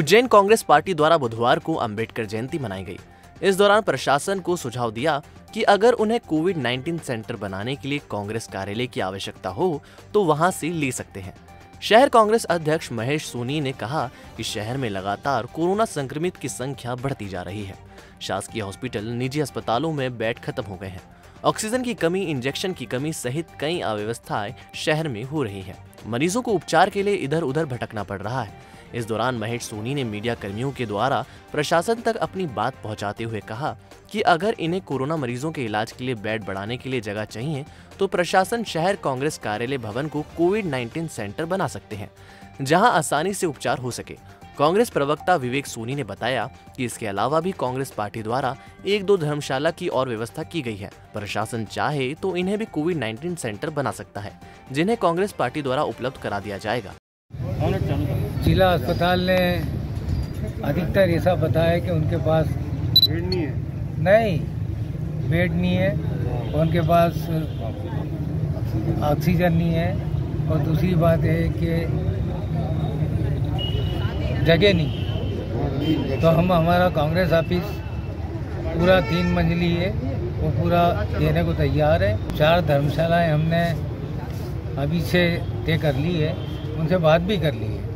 Ujjain Congress party द्वारा बुधवार को अंबेडकर जयंती मनाई गई। इस दौरान प्रशासन को सुझाव दिया कि अगर उन्हें कोविड-19 सेंटर बनाने के लिए कांग्रेस कार्यालय की आवश्यकता हो तो वहां से ले सकते हैं। शहर कांग्रेस अध्यक्ष महेश सोनी ने कहा कि शहर में लगातार कोरोना संक्रमित की संख्या बढ़ती जा रही है। शासकीय हॉस्पिटल, निजी अस्पतालों में बेड खत्म हो गए हैं। ऑक्सीजन की कमी, इंजेक्शन की कमी सहित कई अव्यवस्थाएं शहर में हो रही है। मरीजों को उपचार के लिए इधर उधर भटकना पड़ रहा है। इस दौरान महेश सोनी ने मीडिया कर्मियों के द्वारा प्रशासन तक अपनी बात पहुंचाते हुए कहा कि अगर इन्हें कोरोना मरीजों के इलाज के लिए बेड बढ़ाने के लिए जगह चाहिए तो प्रशासन शहर कांग्रेस कार्यालय भवन को कोविड-19 सेंटर बना सकते हैं, जहां आसानी से उपचार हो सके। कांग्रेस प्रवक्ता विवेक सोनी ने बताया कि इसके अलावा भी कांग्रेस पार्टी द्वारा 1-2 धर्मशाला की और व्यवस्था की गई है। प्रशासन चाहे तो इन्हें भी कोविड-19 सेंटर बना सकता है, जिन्हें कांग्रेस पार्टी द्वारा उपलब्ध करा दिया जाएगा। जिला अस्पताल ने अधिकतर ऐसा बताया कि उनके पास बेड नहीं है, उनके पास ऑक्सीजन नहीं है, और दूसरी बात है कि जगह नहीं। तो हमारा कांग्रेस ऑफिस पूरा 3 मंजिली है, वो पूरा देने को तैयार है। 4 धर्मशालाएं हमने अभी से तय कर ली है, उनसे बात भी कर ली है।